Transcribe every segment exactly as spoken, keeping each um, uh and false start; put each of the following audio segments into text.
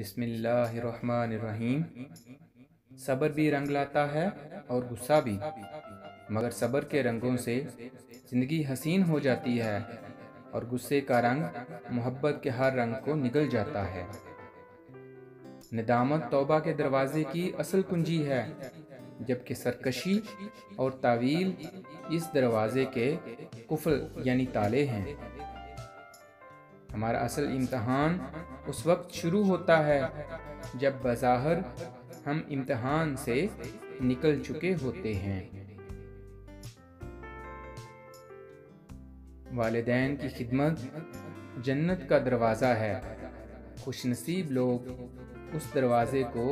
बिस्मिल्लाहिर्रहमानिर्रहीम। सब्र भी रंग लाता है और गुस्सा भी, मगर सब्र के रंगों से ज़िंदगी हसीन हो जाती है और गुस्से का रंग मोहब्बत के हर रंग को निगल जाता है। नदामत तौबा के दरवाजे की असल कुंजी है, जबकि सरकशी और तावील इस दरवाजे के कुफल यानी ताले हैं। हमारा असल इम्तहान उस वक्त शुरू होता है जब बज़ाहिर हम इम्तहान से निकल चुके होते हैं। वालिदैन की खिदमत जन्नत का दरवाज़ा है। खुशनसीब लोग उस दरवाज़े को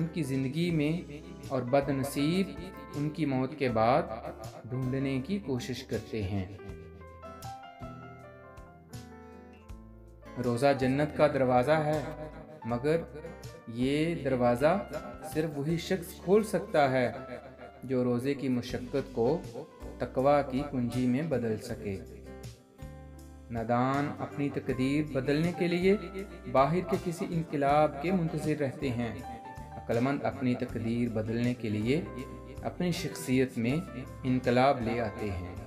उनकी ज़िंदगी में और बदनसीब उनकी मौत के बाद ढूंढने की कोशिश करते हैं। रोज़ा जन्नत का दरवाज़ा है, मगर ये दरवाज़ा सिर्फ वही शख्स खोल सकता है जो रोज़े की मशक्क़त को तकवा की कुंजी में बदल सके। नादान अपनी तकदीर बदलने के लिए बाहर के किसी इनकलाब के मुंतज़िर रहते हैं। अक्लमंद अपनी तकदीर बदलने के लिए अपनी शख्सियत में इनकलाब ले आते हैं।